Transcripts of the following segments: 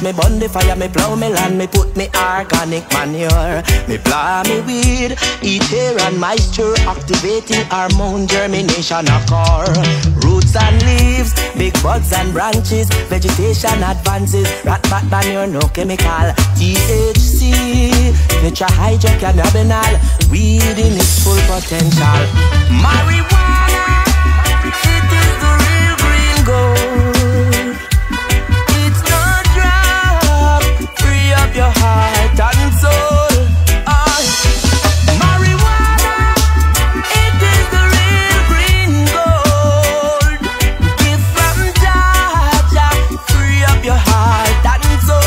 Me burn the fire, me plow me land, me put me organic manure. Me plow me weed, eat air and moisture, activating hormone germination of core. Roots and leaves, big buds and branches, vegetation advances, rat bat manure, no chemical. THC, tetrahydrocannabinol, weed in its full potential. Marijuana, it is the real green gold. Your heart and soul. Marijuana, it is the real green gold. Give from Jah, free up your heart and soul.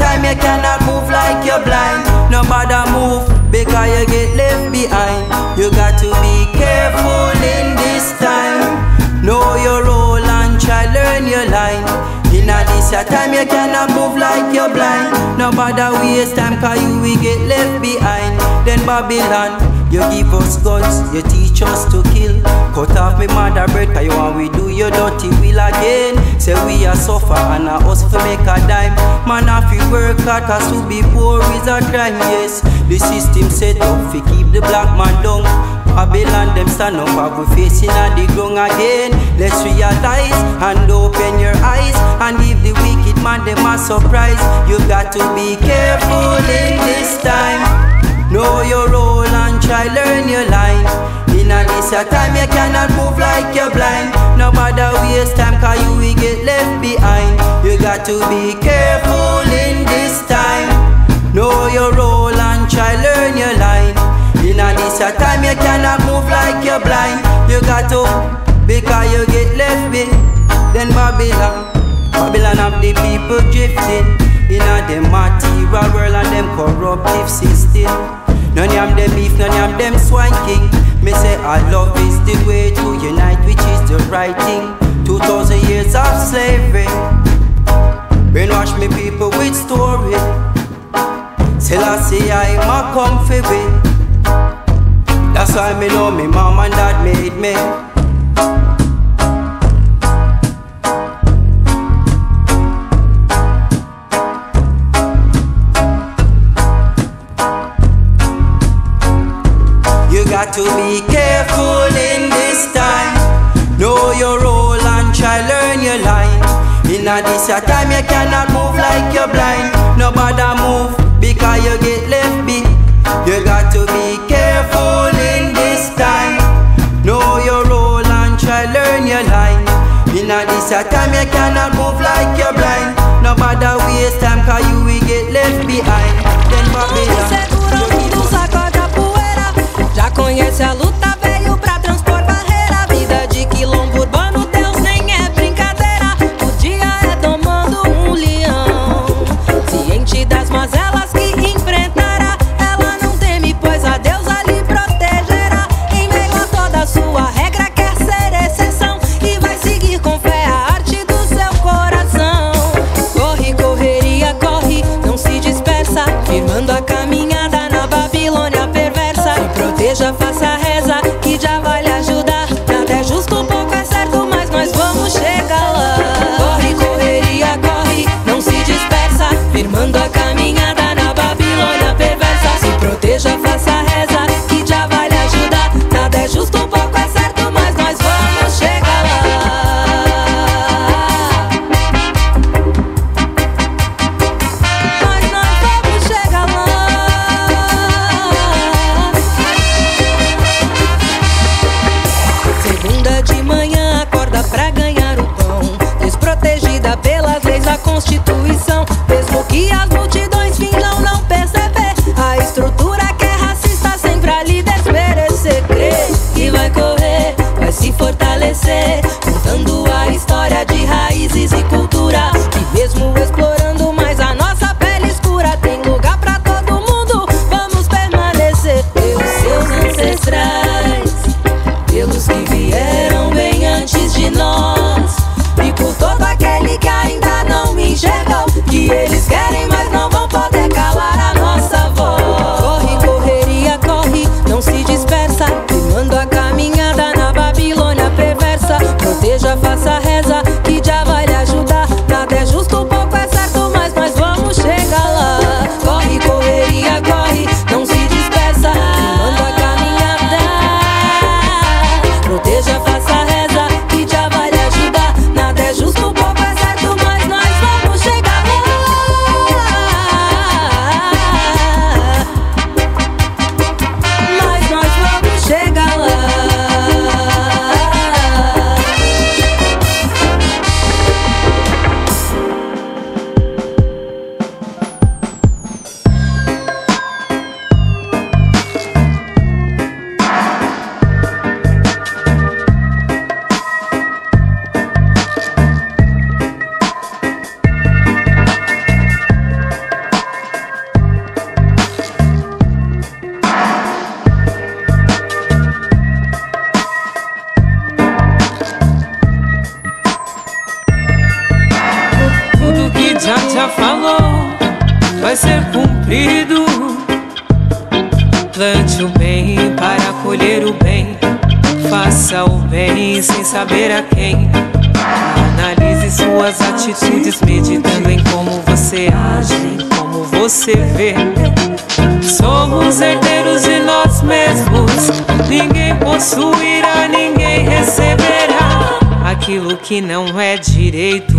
time you cannot move like you're blind. No matter move, because you get left behind. You got to be careful in this time. Know your role and try learn your line. In a this your time you cannot move like you're blind. No matter waste time, cause you will get left behind. Then Babylon, you give us guns, you teach us to kill. Cut off me mother bread, cause you want we do your dirty will again. Say we are suffer and a us for make a dime. Man if you work hard, cause to be poor is a crime, yes. The system set up to keep the black man down. Babylon them stand up and we facing at the ground again. Let's realize and open your eyes and give the wicked man them a surprise. You got to be careful in this time. Know your role and try learn your line. In a this time you cannot move like you're blind. No matter waste time, cause you will get left behind. You got to be careful in this time. Know your role and try learn your line. In a this time you cannot move like you're blind. You got to, because you get left behind. Then Babylon of the people drifting. In a them material world and them corruptive system. None of them beef, none of them swine king. Me say our love is the way to unite, which is the right thing. 2,000 years of slavery. Brainwash me people with story. Selassie I'm a comfy way. That's why me know me mom and dad made me. To be careful in this time. Know your role and try learn your line. In a this time you cannot move like you're blind. No bother move because you get left beat. You got to be careful in this time. Know your role and try learn your line. In a this time you cannot move like you're blind. No bother waste time, cause you will get left behind. Then Babylon. Já conhece a luta, veio pra transpor barreira. Vida de quilombo urbano, Deus nem é brincadeira. O dia é tomando leão. Ciente das mazelas que enfrentará, ela não teme, pois a deusa lhe protegerá. Em meio a toda sua regra, quer ser exceção e vai seguir com fé a arte do seu coração. Corre, correria, corre, não se dispersa, firmando a caminhada na Babilônia perversa. Proteja, faça a reza, que já vai lhe ajudar. Nada é justo, pouco é certo, mas nós vamos chegar lá. Corre, correria, corre, não se dispersa, firmando a caminhada na Babilônia perversa. Se proteja, faça a reza, que já vai lhe ajudar. Nada é justo, pouco é certo, mas nós vamos chegar lá. Mas nós vamos chegar lá. De manhã acorda pra ganhar o pão, desprotegida pelas leis da Constituição. Mesmo que as multidões finjam não perceber, a estrutura que é racista sempre a lhe desmerecer. Crê que vai correr, vai se fortalecer, contando a história de raízes e cultura. E mesmo explorando mais a nossa pele escura, tem lugar pra todo mundo, vamos permanecer. Pelos seus ancestrais, pelos que vieram antes de nós, e por todo aquele que ainda não enxergou que eles querem mais. já falou, vai ser cumprido. Plante o bem para colher o bem, faça o bem sem saber a quem. Analise suas atitudes, meditando em como você age, em como você vê. Somos herdeiros de nós mesmos, ninguém possuirá, ninguém receberá aquilo que não é direito.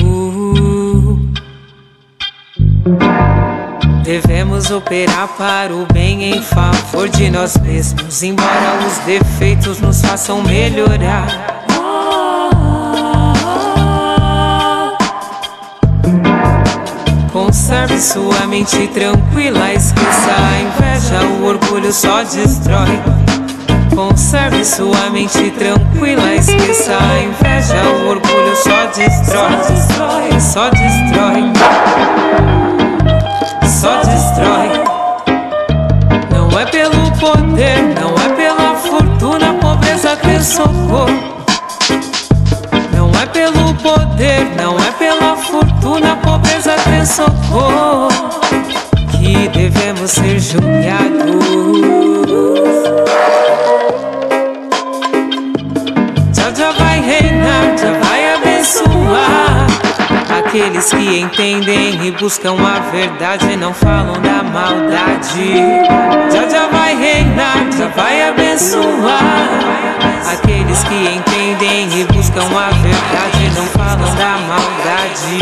Devemos operar para o bem em favor de nós mesmos, embora os defeitos nos façam melhorar. Conserve sua mente tranquila, esqueça a inveja, o orgulho só destrói. Conserve sua mente tranquila, esqueça a inveja, o orgulho só destrói. Só destrói, só destrói. Não é pelo poder, não é pela fortuna, a pobreza tem socorro. Não é pelo poder, não é pela fortuna, a pobreza tem socorro, que devemos ser julgados. Já já vai reinar, já vai abençoar aqueles que entendem e buscam a verdade e não falam da maldade. Já já vai reinar, já vai abençoar aqueles que entendem e buscam a verdade, não falam da maldade.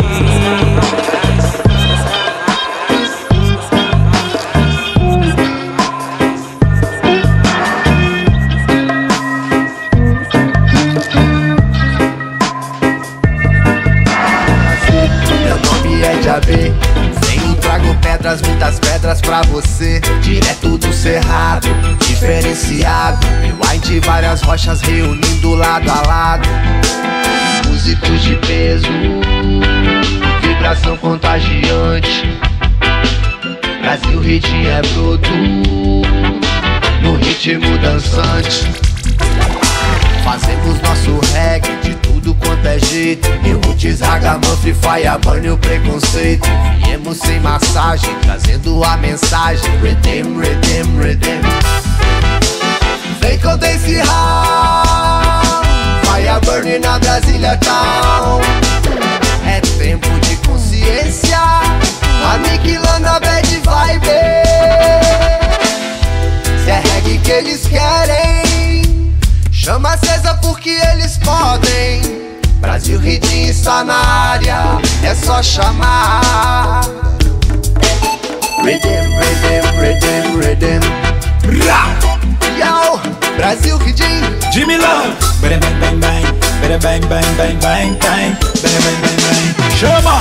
Meu nome é Jabê, venho e trago pedras, muitas pedras pra você, direto do cerrado, diferenciado. De várias rochas reunindo lado a lado, músicos de peso, vibração contagiante. Brasil, ritmo é bruto, no ritmo dançante. Fazemos nosso reggae de tudo quanto é jeito, roots, ragamuffin, fireball e o preconceito. Viemos sem massagem, trazendo a mensagem, redeem, redeem, redeem. Vem com dance hall, fire burning na Brasília Town. É tempo de consciência, aniquilando a bad vibe. Se é reggae que eles querem, chama acesa porque eles podem. Brasil Ridinho está na área, é só chamar. Redeem, redeem, redeem, redeem. Brasil Ridinho de Milão. Bang bang bang, bang bang bang bang bang, bang. Chama!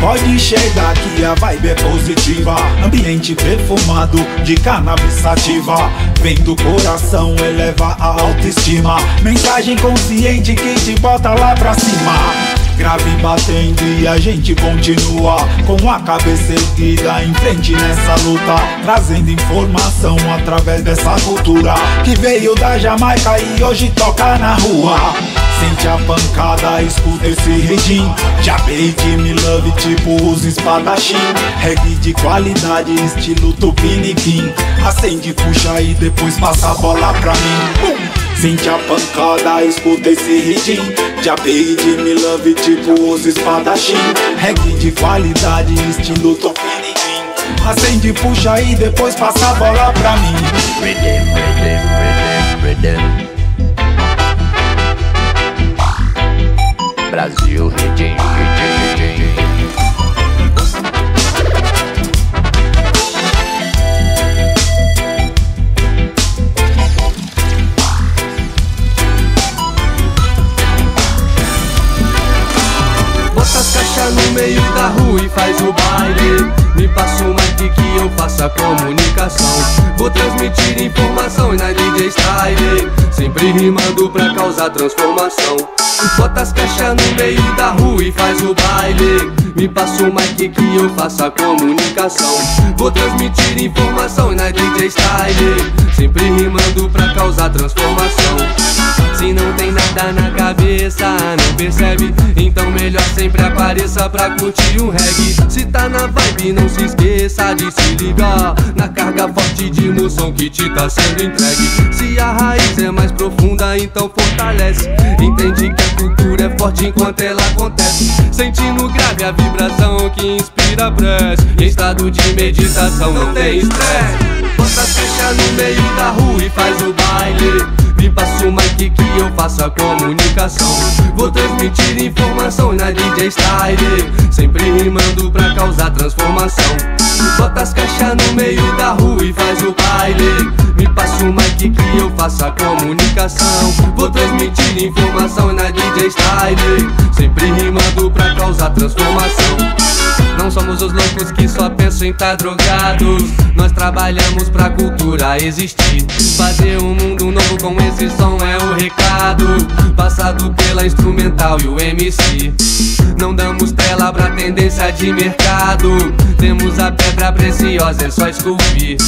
Pode chegar que a vibe é positiva, ambiente perfumado de cannabis sativa. Vem do coração, eleva a autoestima, mensagem consciente que te bota lá pra cima. Grave batendo e a gente continua, com a cabeça erguida em frente nessa luta, trazendo informação através dessa cultura que veio da Jamaica e hoje toca na rua. Sente a pancada, escuta esse redim, Jabê que me love tipo usa espadachim. Reggae de qualidade, estilo tupiniquim, acende, puxa e depois passa a bola pra mim. Sente a pancada, escuta esse redim, Jabê que me love tipo usa espadachim. Reggae de qualidade, estilo tupiniquim, acende, puxa e depois passa a bola pra mim. Redim, redim, redim, redim. Brasil Ridinho, Ridinho, Ridinho. Bota as caixas no meio da rua que faz o baile. Me passa um mic que eu faço a comunicação. Vou transmitir informação e na DJ style, sempre rimando pra causar transformação. Bota as caixas no meio da rua e faz o baile. Me passa um mic que eu faço a comunicação. Vou transmitir informação e na DJ style, sempre rimando pra causar transformação. Se não tem nada na cabeça, não percebe, então melhor sempre apareça pra curtir um reggae. Se tá na vibe, não se esqueça de se ligar na carga forte de emoção que te tá sendo entregue. Se a raiz é mais profunda, então fortalece. Entende que a cultura é forte enquanto ela acontece. Sentindo grave a vibração que inspira a prece. Em estado de meditação não tem estresse. Bota as caixas no meio da rua e faz o baile. Me passa o mic que eu faço a comunicação. Vou transmitir informação na DJ style, sempre rimando pra causar transformação. Bota as caixas no meio da rua e faz o baile. Me passa o mic que eu faço a comunicação. Vou transmitir informação na DJ style, sempre rimando pra causar transformação. Não somos os loucos que só pensam em tá drogados. Nós trabalhamos pra cultura existir. Fazer um mundo novo com esse som é o recado passado pela instrumental e o MC. Não damos tela pra tendência de mercado. Temos a pedra preciosa, é só esculpir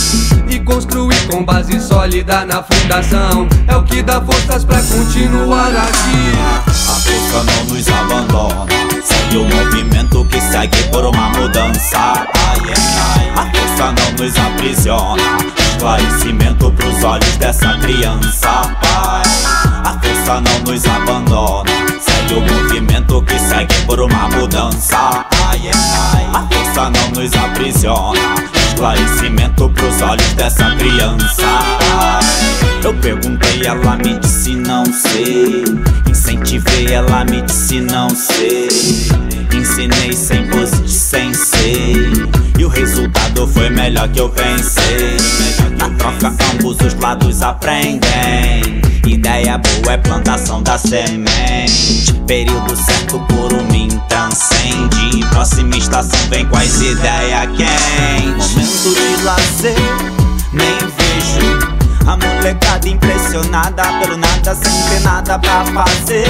e construir com base sólida na fundação. É o que dá forças pra continuar aqui. A força não nos abandona, segue o movimento que segue por uma mudança. Ai, ai, a força não nos aprisiona, esclarecimento pros olhos dessa criança. Ai, a força não nos abandona, segue o movimento que segue por uma mudança. Ai, ai, a força não nos aprisiona, esclarecimento pros olhos dessa criança. Eu perguntei, ela me disse não sei. Incentivei, ela me disse não sei. Ensinei sem pose de sensei, e o resultado foi melhor que eu pensei. Na troca ambos os lados aprendem. Ideia boa é plantação da semente. Período certo por mim transcende. Próxima estação vem com as ideias quentes. Momento de lazer, nem vejo a molecada impressionada pelo nada, sem ter nada pra fazer.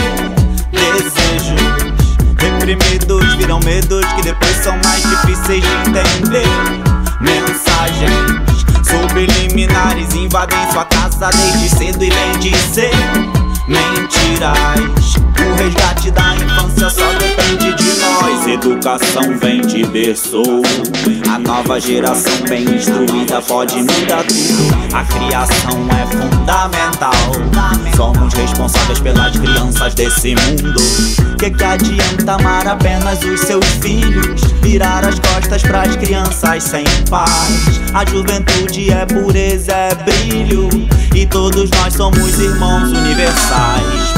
Desejos reprimidos viram medos que depois são mais difíceis de entender. Mensagens subliminares invadem sua casa desde cedo e vem dizer mentiras. O resgate da infância só depende de nós. Educação vem de berço, a nova geração bem instruída pode mudar tudo. A criação é fundamental, somos responsáveis pelas crianças desse mundo. Que adianta amar apenas os seus filhos, virar as costas pras crianças sem paz. A juventude é pureza, é brilho, e todos nós somos irmãos universais.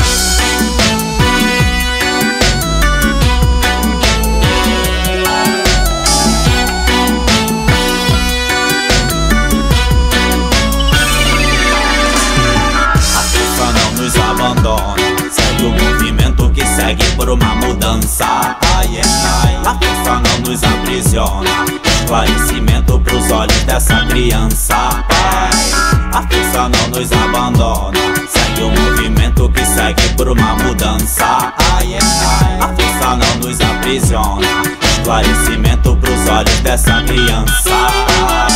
Segue o movimento que segue por uma mudança. Ai, ai, a força não nos aprisiona, esclarecimento pros olhos dessa criança. Ai, a força não nos abandona, segue o movimento que segue por uma mudança. Ai, ai, a força não nos aprisiona, esclarecimento pros olhos dessa criança. Ai,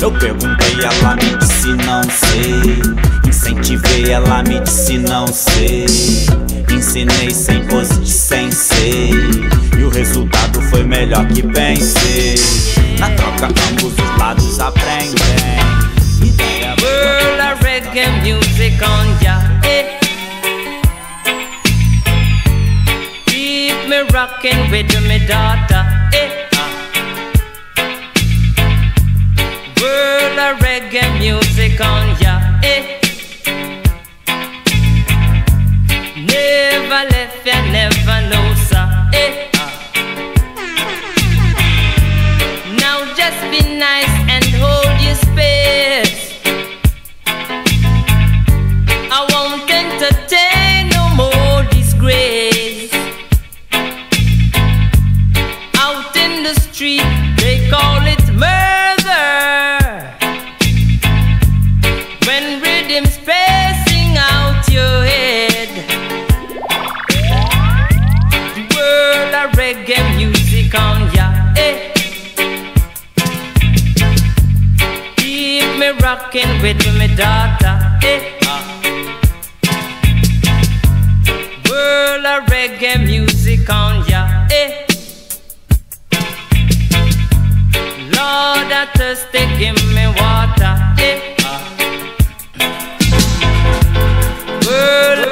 eu perguntei, ela me disse não sei. Incentivei, ela me disse não sei. Ensinei sem pose de sensei, e o resultado foi melhor que pensei. Na troca ambos os lados aprendem. World of reggae music on Jah, eh. Keep me rocking with my daughter, eh. World of reggae music on Jah, eh. Never left ya, never know, sir, eh. Now just be nice and hold your space. I won't entertain no more disgrace. Out in the street, they call it murder. When rhythm's passing out your head, the world of reggae music on ya head. Keep me rocking with me daughter, eh. World of reggae music on ya, eh. Lord, I thirsty, give me water, eh. World.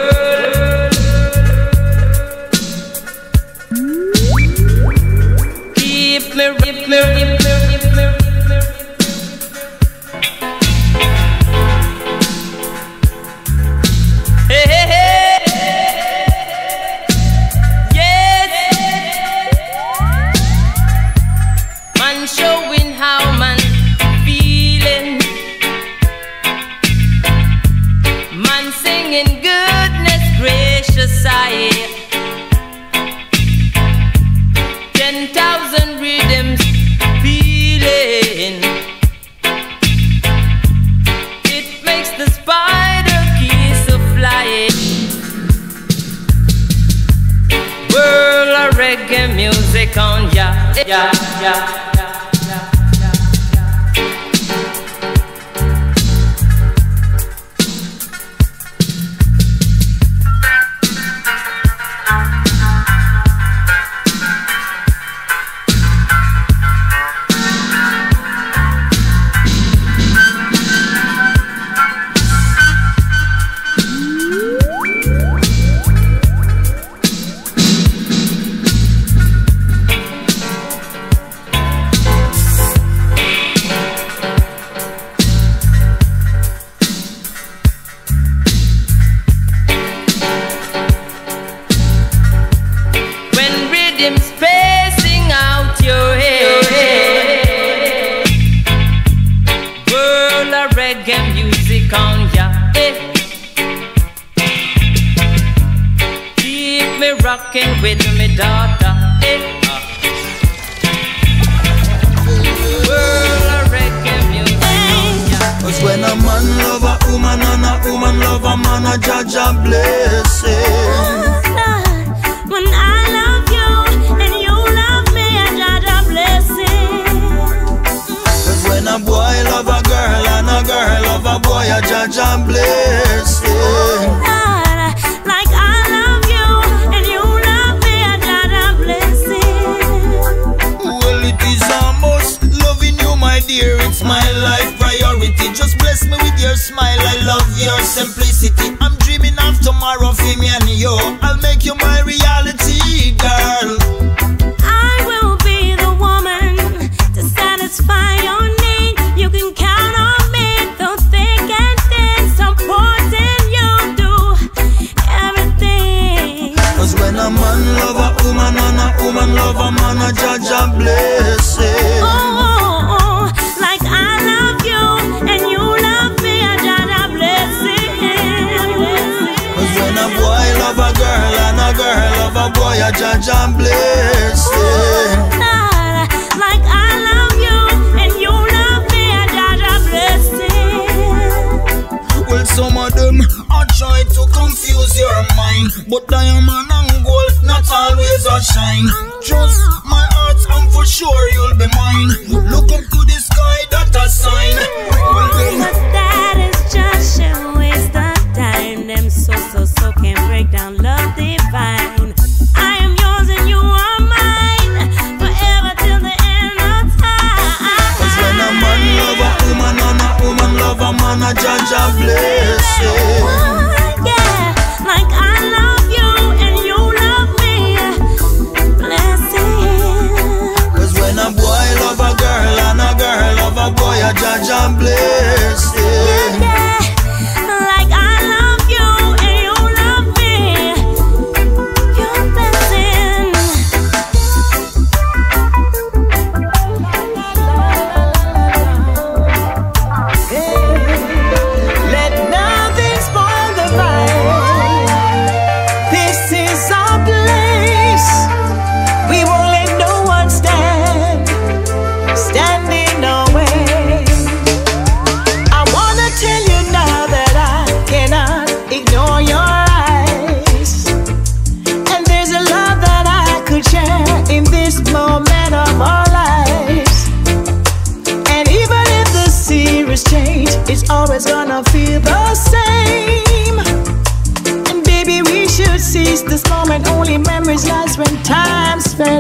On ya, ya, ya, ya, ya, ya,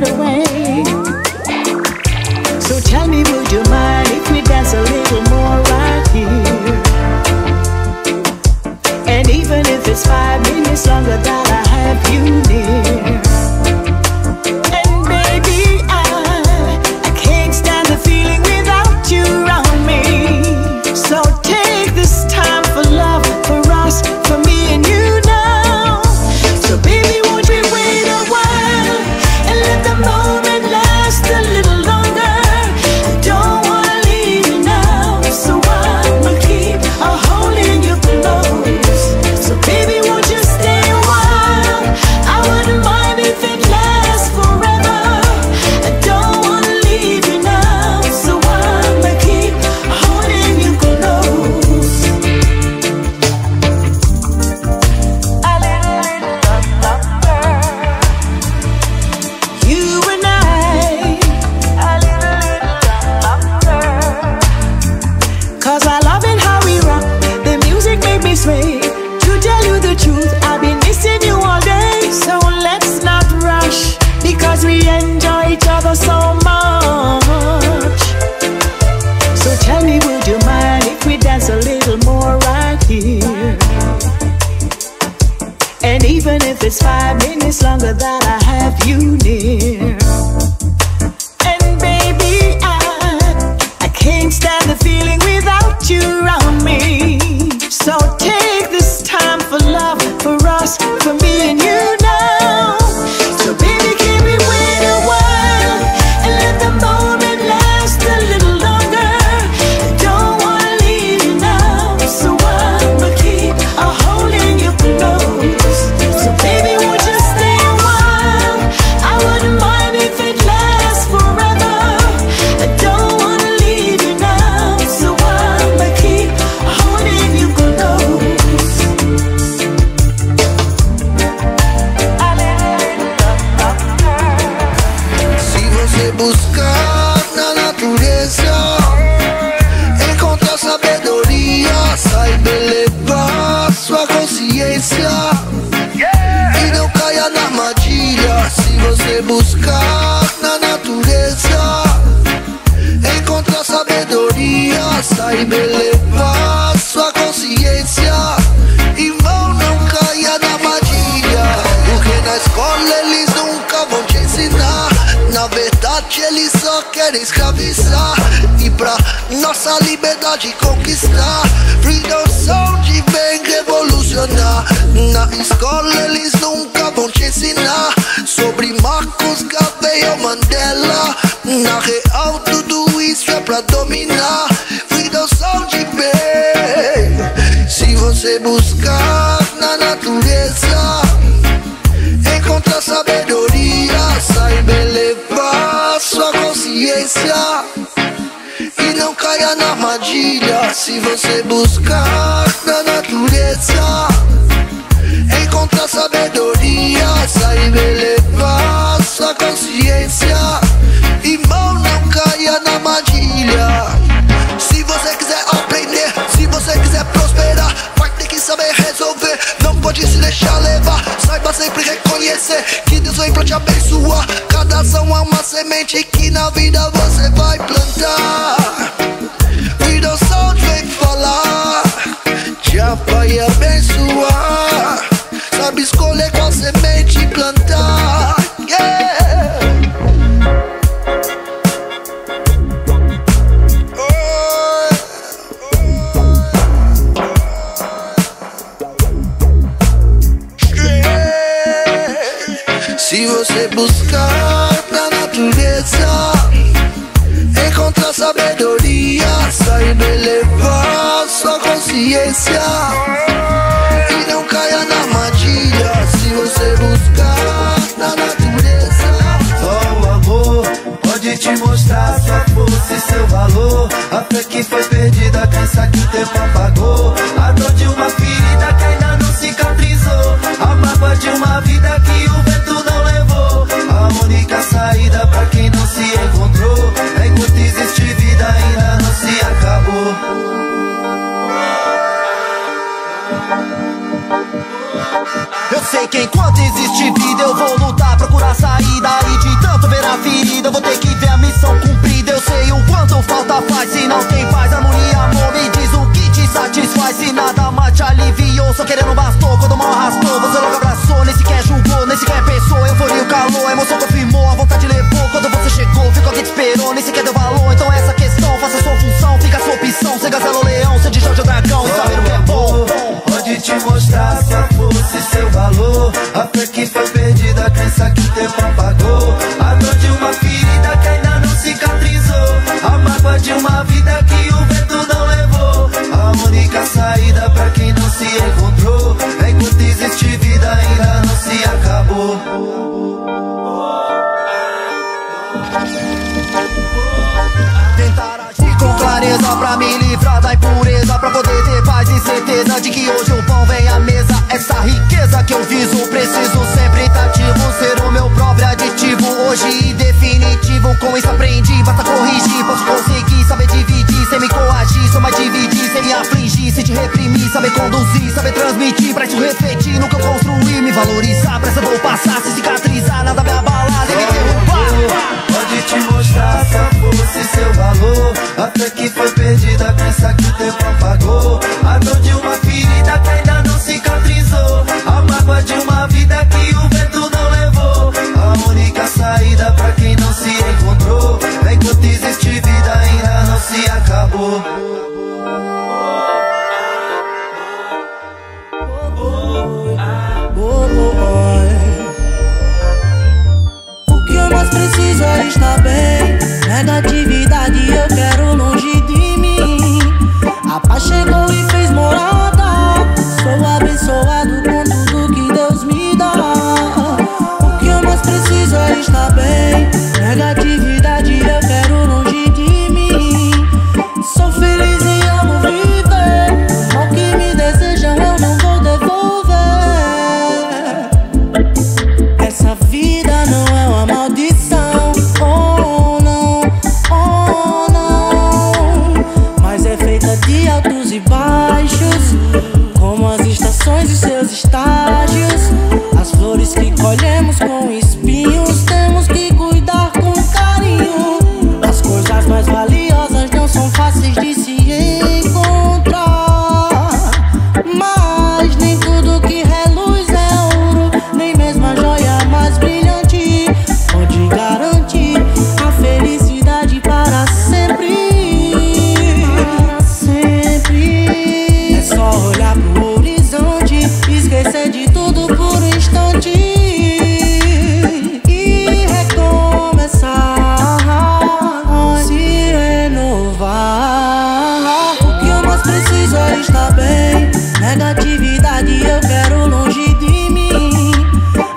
get away. So tell me, would you mind if we dance a little more right here? And even if it's 5 minutes longer that I have you near. And baby, I can't stand the feeling without you around me. So take this time for love, for us, for me and you. It's 5 minutes longer that I have you near. And baby, I can't stand the feeling without you around me. So take this time for love, for us, for me and you now. So baby, keep me with a while and let the moment last a little longer. I don't wanna leave you now, so I'ma keep a hold in your clothes. So baby, won't you stay a while? I wouldn't mind if it lasts forever. I don't wanna leave you now, so I'ma keep holding you close. Si você buscar na natureza, encontrar sabedoria, saiba elevar sua consciência. Se você buscar na natureza, encontrar sabedoria, saiba elevar sua consciência. Irmão, não caia na armadilha, porque na escola eles nunca vão te ensinar. Na verdade eles só querem escravizar e pra nossa liberdade conquistar. Freedom Sound vem revolucionar. Na escola eles nunca vão te ensinar sobre Marcos, Gabriel, Mandela. Na real tudo isso é pra dominar. Freedom Sound vem. Se você buscar na natureza, encontrar sabedoria, saiba elevar sua consciência e não caia na armadilha. Se você buscar na natureza, encontrar sabedoria, saiba elevar sua consciência. Irmão, não caia na armadilha. Se você quiser aprender, se você quiser prosperar, vai ter que saber resolver, não pode se deixar levar. Saiba sempre reconhecer que Deus vem pra te abençoar. Cada ação é uma semente que na vida você vai plantar. Freedom Sound vem falar, já vai abençoar. Sabe escolher qual semente plantar. Yeah! Se você buscar na natureza, encontrar sabedoria, saiba elevar sua consciência e não caia na armadilha. Se você buscar na natureza, só o amor pode te mostrar sua força e seu valor. A fé que foi perdida, a crença que o tempo apagou, a dor de uma ferida que ainda não cicatrizou, a mágoa de uma vida que o vento não levou. A única saída pra quem não se encontrou, enquanto existe vida ainda não se acabou. Tentar agir com clareza pra me livrar da impureza, pra poder ter paz e certeza de que hoje o pão vem à mesa. Essa riqueza que eu viso, preciso sempre estar ativo, ser o meu próprio aditivo, hoje e definitivo. Com isso aprendi, basta corrigir, posso conseguir, saber dividir, sem me coagir, só mais dividir, sem me afligir, sem te reprimir, saber conduzir, saber transmitir, pra isso refletir, nunca construir, me valorizar, pra essa vou passar, se cicatrizar, nada me abalar, nem me derrubar. Pode te mostrar sua força e seu valor, até que foi perdida, pensa que o tempo apagou, a dor de uma ferida que ainda não cicatrizou, a mágoa de uma vida que o vento não levou, a única saída pra quem não se encontrou, enquanto existe vida ainda não se acabou. Precisa estar bem, negatividade eu quero longe de mim. A paz chegou e fez morada, sou abençoado com tudo que Deus me dá. O que eu mais preciso é estar bem, negatividade eu quero longe de mim. Sou feliz e amo viver, o que me desejam eu não vou devolver. Essa vida não é uma maldição. Estágios, as flores que colhemos com espinhos, temos que cuidar com carinho. As coisas mais valiosas não são fáceis de se encontrar, mas nem tudo que reluz é ouro, nem mesmo a joia mais brilhante pode garantir a felicidade para sempre. Para sempre. É só olhar pro ouro, esquecer de tudo por um instante e recomeçar, se renovar. O que eu mais preciso é estar bem, negatividade eu quero longe de mim.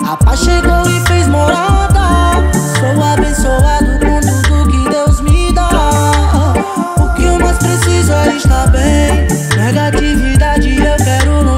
A paz chegou e fez morada, sou abençoado com tudo que Deus me dá. O que eu mais preciso é estar bem, negatividade eu quero longe.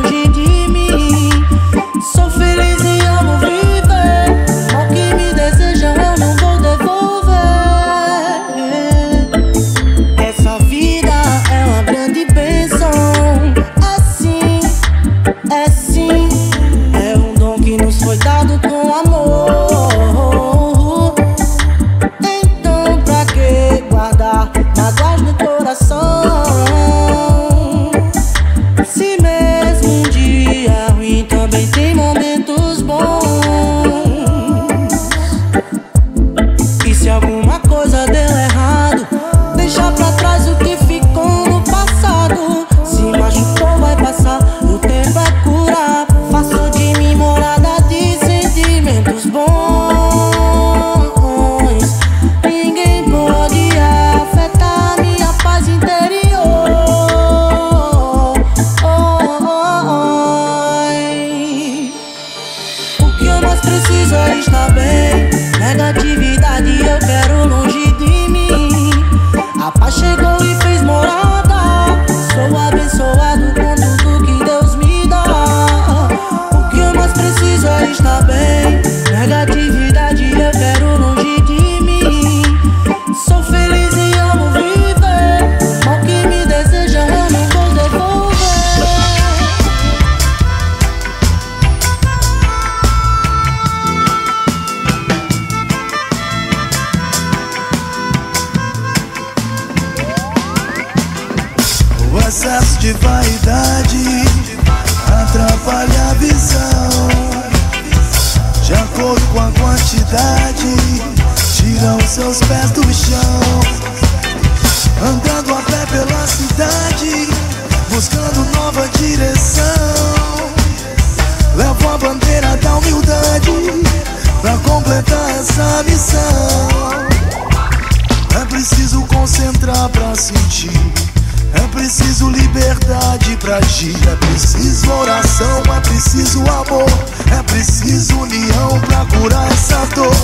É preciso liberdade pra agir, é preciso oração, é preciso amor, é preciso união pra curar essa dor.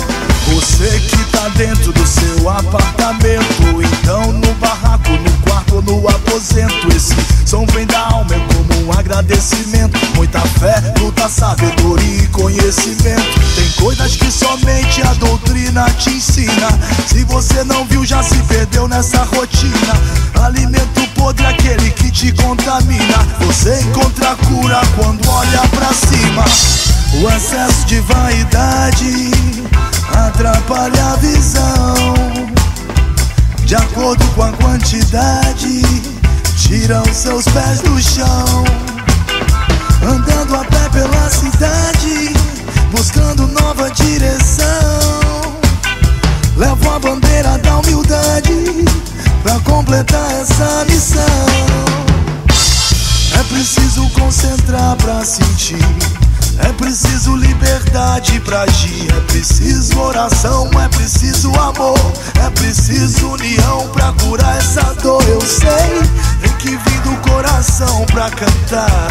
Você que tá dentro do seu apartamento, então no barraco, no quarto, no aposento, esse som vem da alma, é como um agradecimento. Muita fé, luta, sabedoria e conhecimento. Tem coisas que somente a doutrina te ensina. Se você não viu, já se perdeu nessa rotina. Alimento podre, aquele que te contamina. Você encontra cura quando olha pra cima. O excesso de vaidade atrapalha a visão. De acordo com a quantidade, tiram seus pés do chão. Andando a pé pela cidade, buscando nova direção. Levo a bandeira da humildade pra completar essa missão. É preciso concentrar pra sentir, é preciso liberdade pra agir, é preciso oração, é preciso amor, é preciso união pra curar essa dor. Eu sei, tem que vir do coração pra cantar,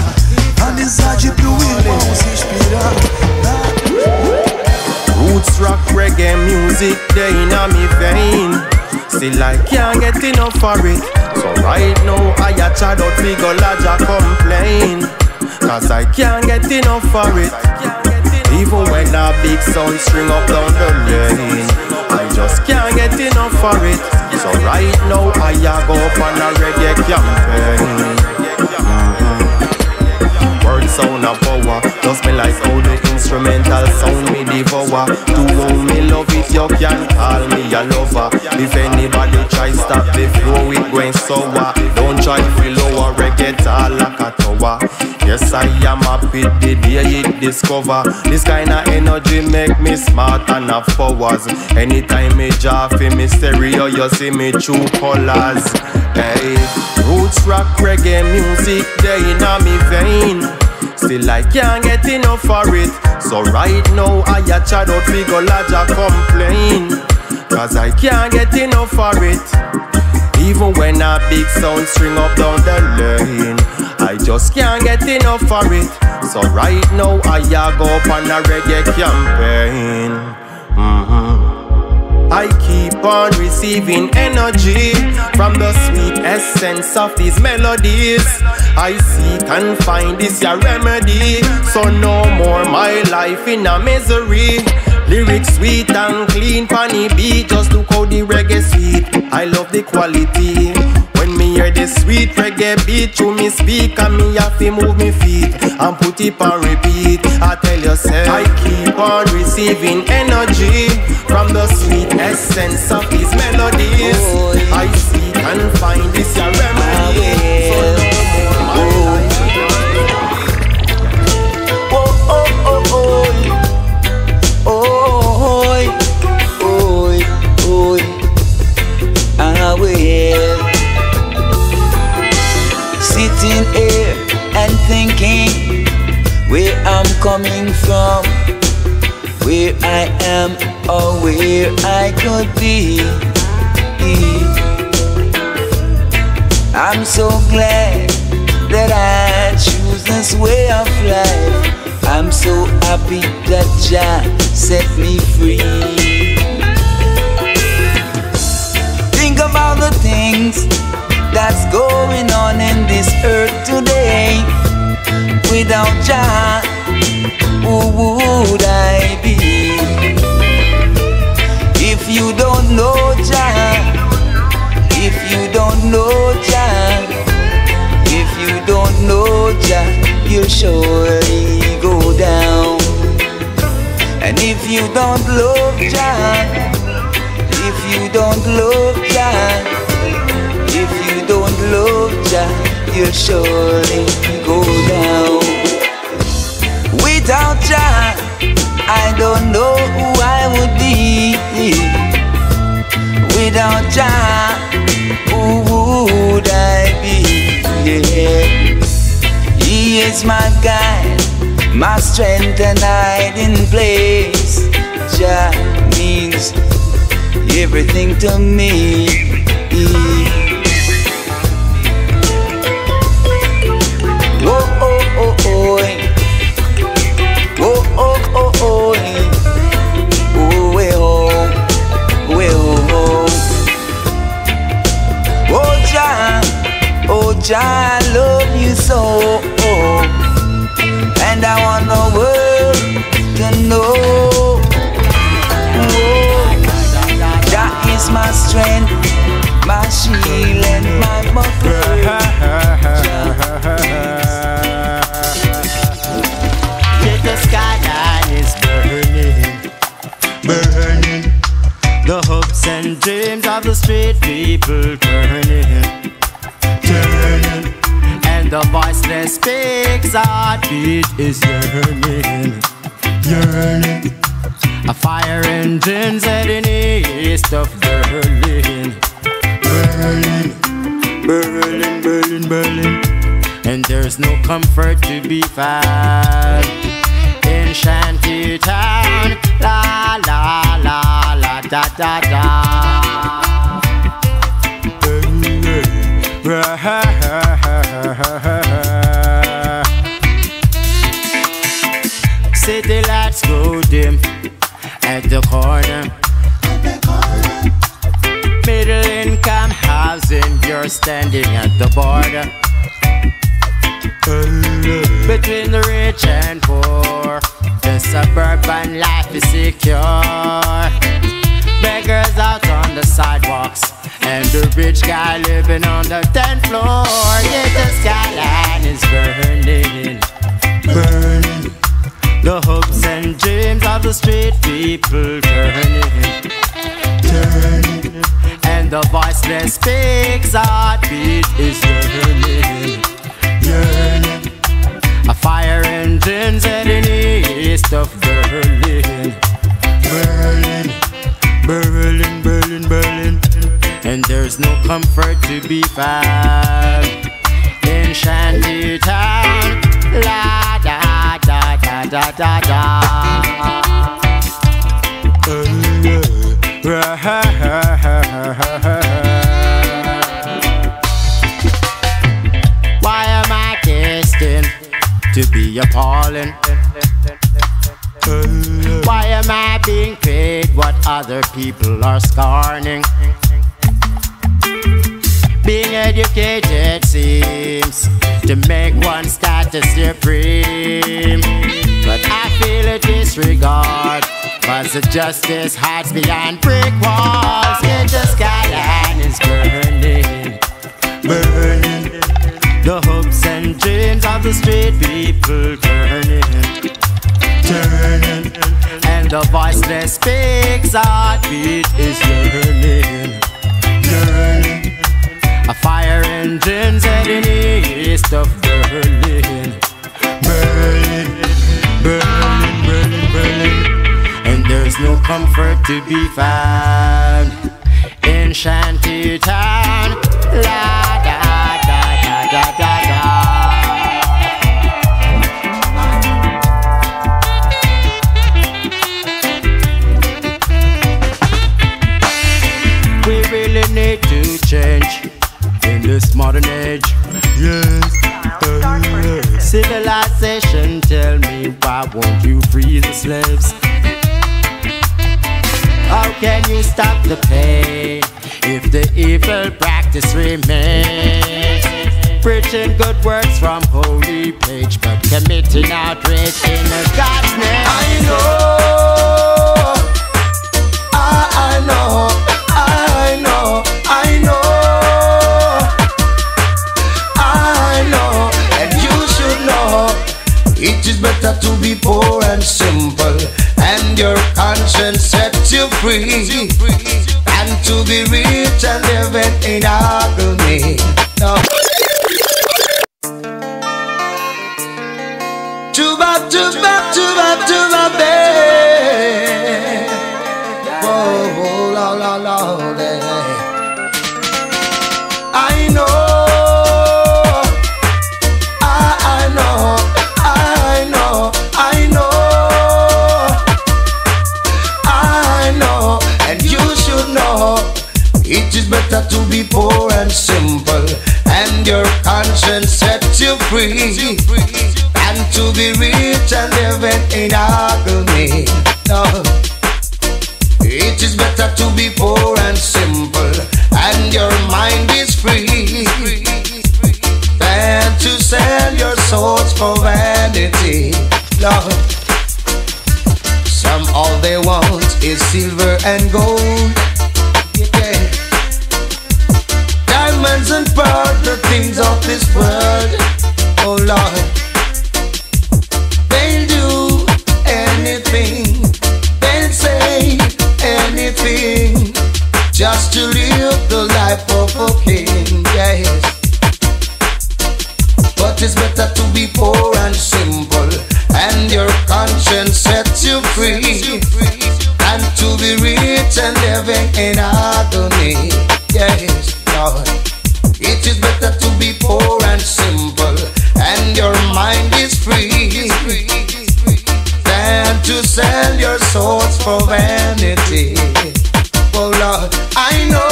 amizade pro irmão se inspirar. Roots rock reggae music, they in a me vein. Still I can't get enough for it. So right now I a child out big ol' Jah complain, cause I can't get enough for it. Even when a big sound string up down the lane, I just can't get enough for it. So right now I a go up on a reggae campaign. Words sound a power, just me like how the instrumental sound me devour. To whom me love it, you can call me a lover. If anybody try stop the flow, it going sour. Don't try to lower reggae all like a tower. Yes, I am happy the day it discover. This kind of energy make me smart and a forwards. Anytime me jaw for me stereo, you see me true colors. Hey, roots rock reggae music, they in a me vein. Still I can't get enough for it. So right now I a child out big ol' Jah complain, cause I can't get enough for it. Even when a big sound string up down the lane, I just can't get enough for it. So right now I a go up on a reggae campaign. I keep on receiving energy from the sweet essence of these melodies. I seek and find this your remedy, so no more my life in a misery. Lyrics sweet and clean, funny beat, just look how the reggae sweet. I love the quality. When me hear the sweet reggae beat through me speak, and me have to move me feet and put it on repeat. I tell yourself, I keep on receiving energy from the sweet essence of these melodies. Oh, yeah. I seek and find this your remedy. Sitting here and thinking where I'm coming from, where I am or where I could be. I'm so glad that I choose this way of life. I'm so happy that Jah set me free. Think about the things that's going on in this earth today. Without Jah, who would I be? If you don't know Jah, if you don't know Jah, if you don't know Jah, you'll surely go down. And if you don't love Jah, if you don't love Jah, if you don't love Jah, you'll surely go down. Without Jah, I don't know who I would be. Without Jah, who would I be? Yeah. He is my guide, my strength and hiding place. Jah means everything to me. Jah, I love you so, and I want the world to know. Jah is my strength, my shield and my buckler. Yet the skyline is burning, burning. The hopes and dreams of the street people burning, turning. And the voiceless speaks, our beat is yearning, yearning. A fire engine set in east of Berlin, Berlin, Berlin, Berlin, Berlin. And there's no comfort to be found in shanty town. La la la la da da da. City lights go dim at the corner. Middle income housing, you're standing at the border between the rich and poor. The suburban life is secure. Beggars out on the sidewalks, and the rich guy living on the 10th floor. Yeah, the skyline is burning, burning. The hopes and dreams of the street people burning, turning. And the voiceless speaks, heartbeat is yearning, yearning. A fire engine setting east of Berlin, Berlin. Berlin, Berlin, Berlin. And there's no comfort to be found in shanty town. La da da da da da da. Why am I destined to be appalling? Why am I being paid what other people are scorning? Being educated seems to make one status supreme, but I feel a disregard, cause the justice hides behind brick walls. Yeah, the skyline is burning, burning. The hopes and dreams of the street people burning, turning. And the voiceless speaks, heartbeat is yearning, yearning. A fire engine setting east of Berlin, Berlin, Berlin, Berlin, Berlin. And there's no comfort to be found in shanty town. La da da da da da da. To change in this modern age, yes. Civilization, tell me why won't you free the slaves? How can you stop the pain if the evil practice remains? Preaching good works from holy page, but committing outrage in a God's name. I know, I know, I know, I know, I know. And you should know, it is better to be poor and simple, and your conscience sets you free, and to be rich and living in agony. No. Tuba, tuba, tuba, tuba, babe. Whoa, whoa, la, la, la, la. It is better to be poor and simple, and your conscience sets you free, and to be rich and living in agony. No. It is better to be poor and simple, and your mind is free, love. Some all they want is silver and gold, yeah. Diamonds and pearls, the things of this world. Oh Lord, they'll do anything, they'll say anything, just to live the life of a king, yes. But it's better to be poor and simple, and your conscience sets you free, and to be rich and living in agony. Yes, Lord. It is better to be poor and simple, and your mind is free, than to sell your souls for vanity. Oh Lord, I know,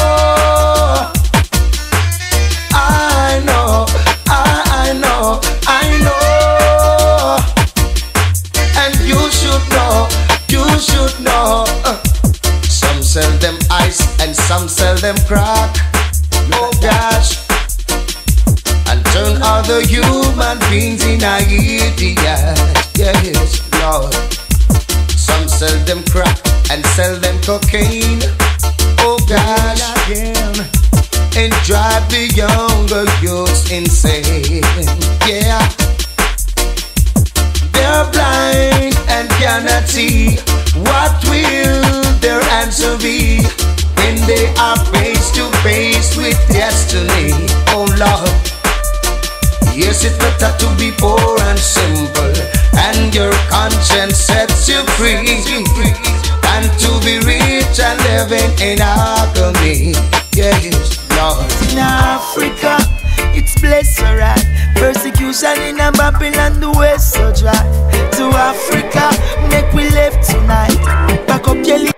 and you should know. Some sell them ice and some sell them crack. Oh gosh, and turn other human beings into idiots. Yes, Lord. Some sell them crack and sell them cocaine. Oh gosh, and drive the younger youths insane. Yeah, they're blind and cannot see. What will their answer be when they are face to face with destiny? Oh Lord, yes, it's better to be poor and simple, and your conscience sets you free, than to be rich and living in agony. Yes, Lord. In Africa, it's blessed for us. Persecution in Babylon, the west so dry. To Africa, make we live tonight. Back up your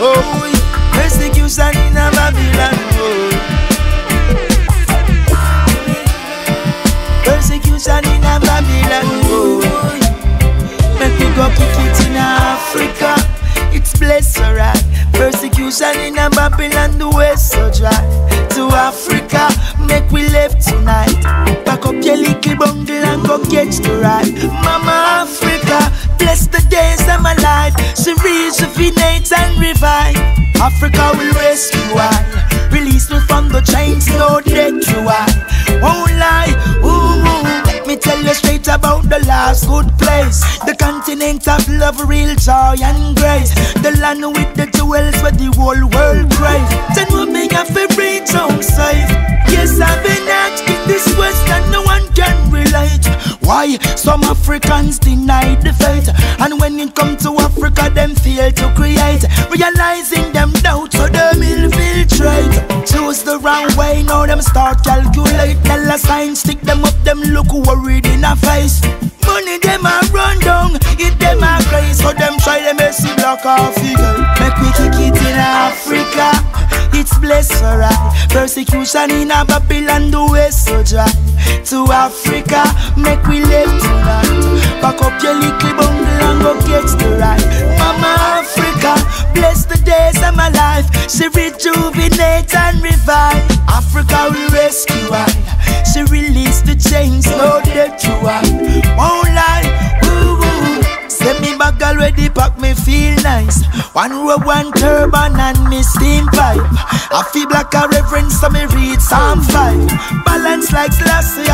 oh, persecution in Babylon, oh. Persecution in Babylon, oh. Make we go kick it in Africa. It's blessed for us. Persecution in Babylon, the west so dry. To Africa, make we live tonight. Pack up your little bungle and go catch the ride. Mama Africa, bless the days of my life. She rejuvenates and revive. Africa will rescue I. Release me from the chains, no death you I. Won't lie, ooh, ooh. Me tell you straight about the last good place, the continent of love, real joy and grace, the land with the jewels where the whole world cries. Then we make a favorite song size. Yes, I've been asking this West and no one can relate. Why some Africans deny the faith, and when it comes to Africa, them fail to create, realizing them doubt, so them infiltrate. Choose the wrong way, now them start calculate. Tell a sign, stick them up, them look worried in a face. Money them a run down, it them a craze, so them try them messy block off figure. Make we kick it in Africa, it's blessed for us. Persecution in Babylon, the west so dry. To Africa, make we live tonight. Pack up your little bungle and go get the ride. Mama Africa, bless the days of my life. She rejuvenates and revive. Africa will rescue us. She released the chains, no death to her. Won't lie, woo woo. Send me back already, pack me feel nice. One robe, one turban and me steam pipe. I feel like a reference so me read Psalm 5. Balance like Selassie,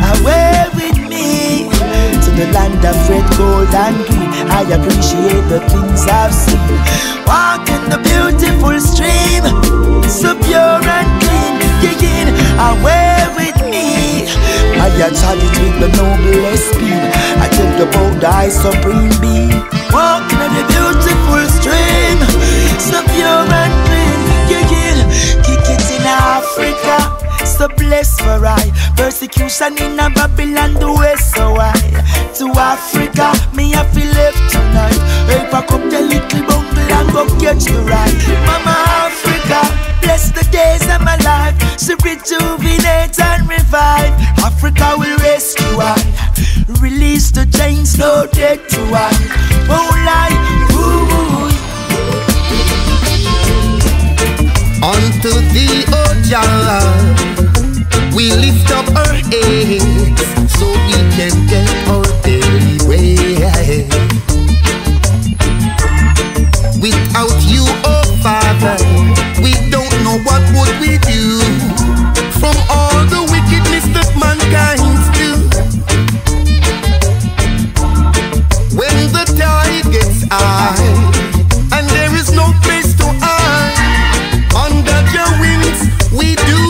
away with me to the land of red, gold and green. I appreciate the things I've seen. Walk in the beautiful stream, so pure and clean. Away with me, I charge it with the noblest beam. I take the bow, die supreme beam. Walk in the beautiful stream, so pure and clean. Kick it in Africa, so blessed for I. Persecution in Babylon, the west so I. To Africa, me I feel left tonight. Hey, pack up the little bungle and go catch the ride. Mama Africa, bless the days of my life. She rejuvenates and revive. Africa will rescue I. Release the chains, no death to I. Won't lie, ooh. Unto thee, O Jah, we we lift up our heads so we can get our daily bread. Without you, oh Father, we don't know what would we do. From all the wickedness that mankind's do. When the tide gets high and there is no place to hide, under your wings we do.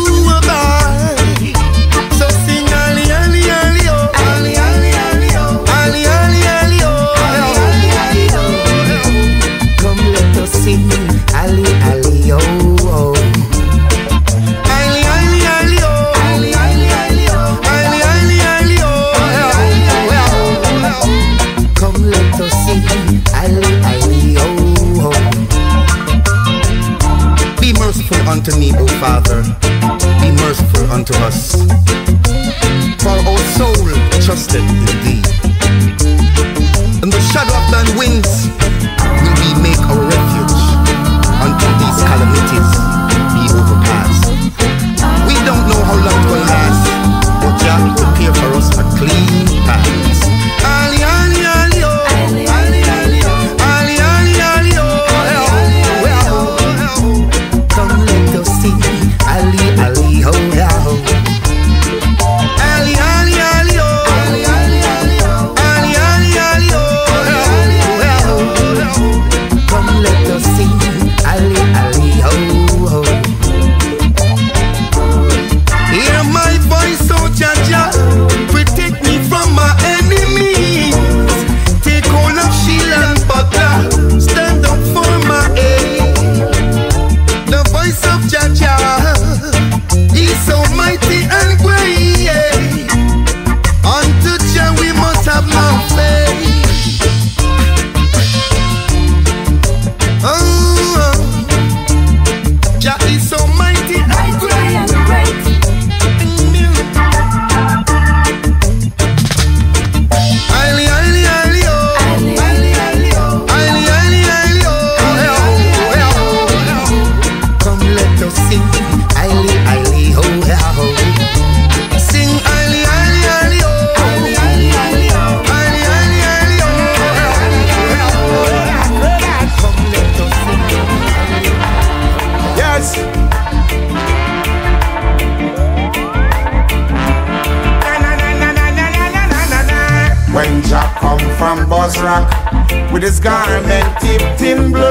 Unto me, O Father, be merciful unto us, for our soul trusted in Thee. In the shadow of Thine wings will we make our refuge until these calamities be overpast. We don't know how long it will last, but Jah will prepare for us a clean path. With his garment tipped in blood,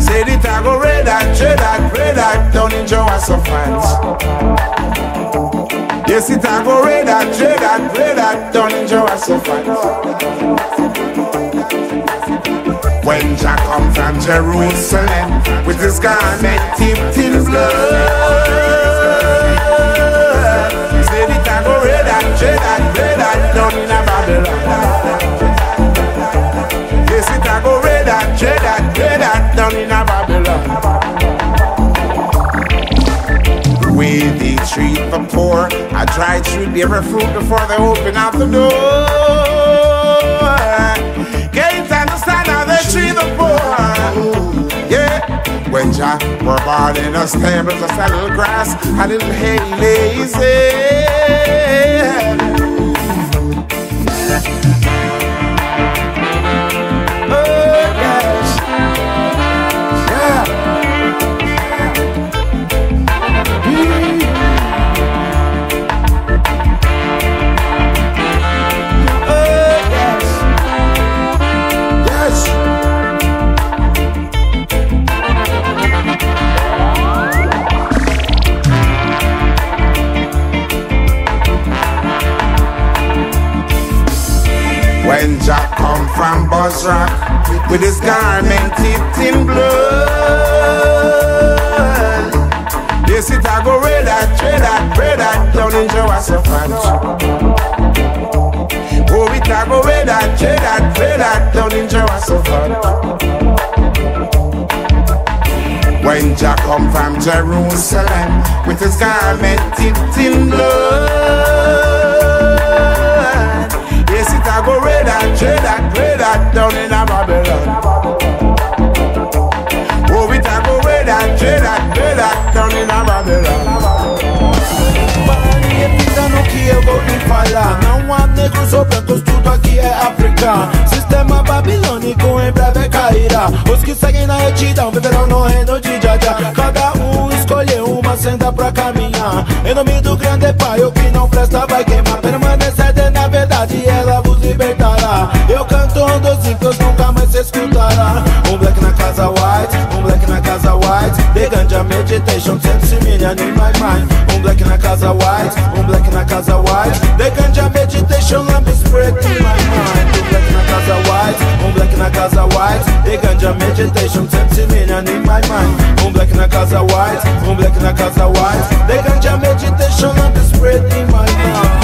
say it I go red hot, down in Jehoshaphat. Yes, it I go red hot, down in Jehoshaphat. When Jah come from Jerusalem with his garment tipped in blood, say it I go red hot, down in Babylon. Yes, it a go red hot down in a Babylon. The way they treat the poor, I try to treat every fruit before they open up the door. Can't understand how they treat the poor. Yeah, when Jah were born in a stable, just a little grass, a little hay lazy. When Jah come from Bozrah with his garment tipped in blood, yes, it a go red hot down in Jehoshaphat. Oh, it a go red hot down in Jehoshaphat. When Jah come from Jerusalem with his garment tipped in blood, yes, it a go red hot down in a Babylon. Oh, it a go red hot down in a Babylon. que seguem na retidão, viverão no reino de Jah Jah. Cada escolheu uma senda pra caminhar, em nome do grande pai, o que não presta vai queimar. Permanecer na verdade, ela vos libertará. Eu canto docinhos, nunca mais se escutará. Black na casa white, black na casa white, the ganja meditation, 100 million in my mind. Black na casa white, black na casa white, the ganja meditation, I'm spread in my mind. Black na casa white, black na casa white, the ganja meditation, 100 million in my mind. Black na casa white, black na casa white, the ganja meditation, I'm spread in my mind.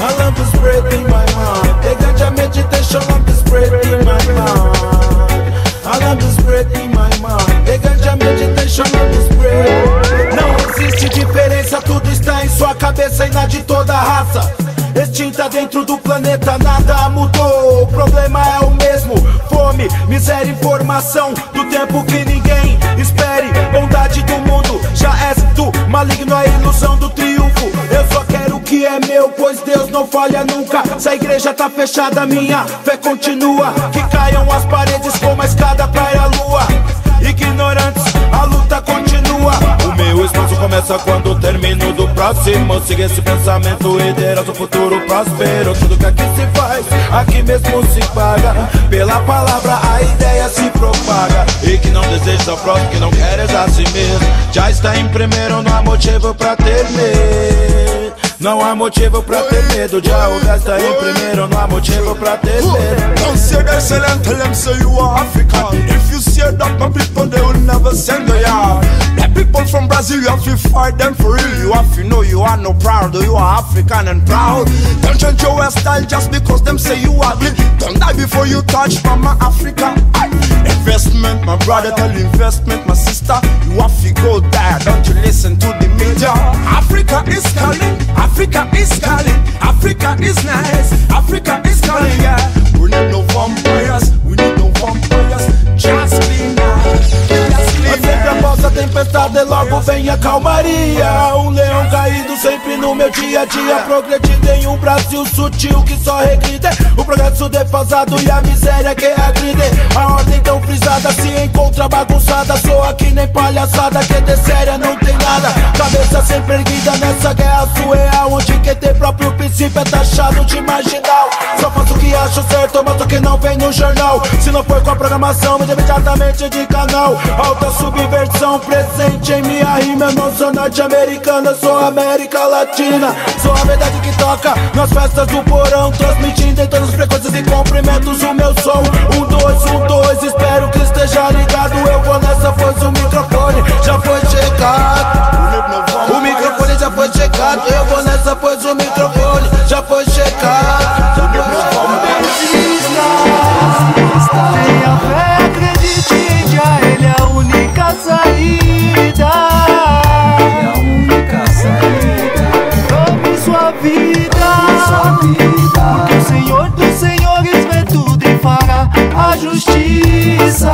I love to spread in my mind. The ganja meditation, I'm spread in my mind. I love to spread in my mind. The ganja meditation, I'm spread. Não existe diferença, tudo está em sua cabeça e na de toda a raça. Extinta dentro do planeta, nada mudou. O problema é o mesmo: fome, miséria e formação. Do tempo que ninguém espere. Bondade do mundo, já és tu. Maligno a ilusão do triunfo. Eu só quero o que é meu, pois Deus não falha nunca. Se a igreja tá fechada, minha fé continua. Que caiam as paredes como a escada para a lua. Ignorantes, a luta continua. O meu esforço começa quando termino do próximo. Siga esse pensamento e terá seu futuro próspero. Tudo que aqui se faz, aqui mesmo se paga. Pela palavra a ideia se propaga. E que não deseja o próximo, que não quer é a si mesmo. Já está em primeiro, não há motivo pra temer. Não há motivo pra ter medo. Já o gás tá em primeiro, não há motivo pra ter medo. Don't say they're selling, tell them so you are African. If you say that my people, they will never send they are. The people from Brazil, you have to fight them for real. You have to know you are no proud, you are African and proud. Don't change your hairstyle just because them say you ugly. Don't die before you touch mama Africa. Investment, my brother, tell investment, my sister. You have to go there, don't you listen to the media. Africa is calling, Africa is calling, Africa is nice, Africa is calling, yeah. We need no vampires, we need no vampires, just clean up, just clean up. Sempre após a tempestade logo vem a calmaria. Leão caído sempre no meu dia a dia. Progredido em Brasil sutil que só regride. O progresso defasado e a miséria que agride. A ordem tão frisada se encontra bagunçada. Sou aqui nem palhaçada, que de séria não tem nada. Cabeça sempre erguida nessa guerra surreal, onde quem tem próprio princípio é taxado de marginal. Só faço o que acho certo, mas o que não vem no jornal. Se não for com a programação, mude imediatamente de canal. Alta subversão presente em minha rima. Eu não sou norte-americana, sou América Latina. Sou a verdade que toca nas festas do porão, transmitindo em todas as frequências e comprimentos o meu som. 1, 2, 1, 2, espero que esteja ligado. Eu vou nessa, pois o microfone já foi checado. O microfone já foi checado. Eu vou nessa, pois o microfone já foi checado. Tenha fé, acredite em Jah, ele é a única saída. É a única saída. Tome sua vida, porque o Senhor dos Senhores vê tudo e fará a justiça.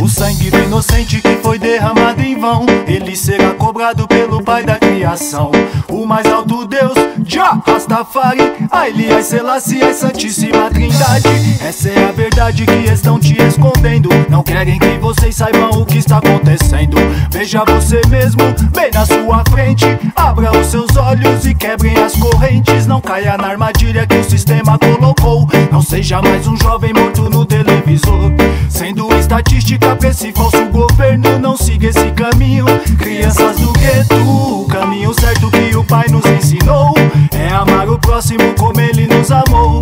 O sangue do inocente que foi derramado em vão, ele será cobrado pelo Pai da criação. O mais alto Deus, Jah, Rastafari, Haile Selassie, a Santíssima Trindade. Essa é a verdade que estão te escondendo. Não querem que vocês saibam o que está acontecendo. Veja você mesmo, bem na sua frente. Abra os seus olhos e quebrem as correntes. Não caia na armadilha que o sistema colocou. Não seja mais um jovem morto no televisor, sendo estatística pra esse falso governo. Não siga esse caminho, crianças do gueto. O caminho certo que o Pai nos ensinou é amar o próximo como ele nos amou.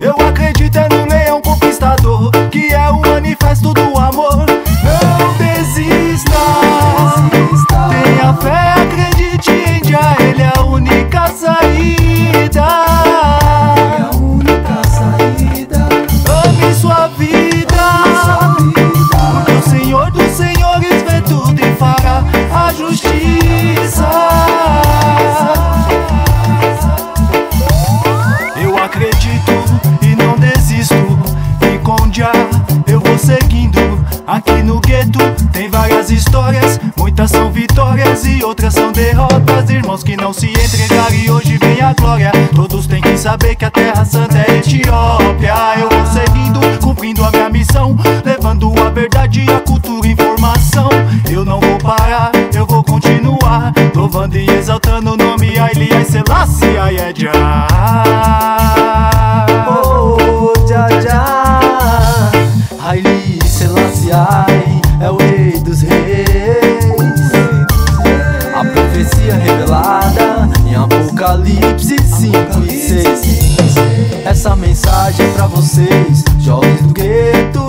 Eu acredito é no leão conquistador, que é o manifesto do amor. Não desista, tenha fé, acredite em Jah, ele é a única saída. É a única saída. Ame sua vida, porque o Senhor dos Senhores vê tudo e fará a justiça. Eu vou seguindo, aqui no gueto tem várias histórias. Muitas são vitórias e outras são derrotas. Irmãos que não se entregaram e hoje vem a glória. Todos têm que saber que a terra santa é Etiópia. essa mensagem pra vocês, jovens do gueto.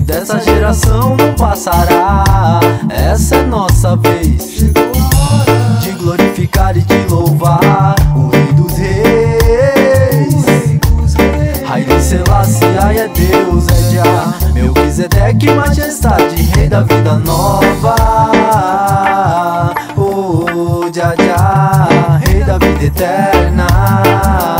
Dessa geração não passará, essa é nossa vez. Chegou a hora de glorificar e de louvar o Rei dos Reis. Haile Selassie é Deus, é Jah, Melquisedeque, majestade, Rei da vida nova. Oh, Jah, Jah, Rei da vida eterna.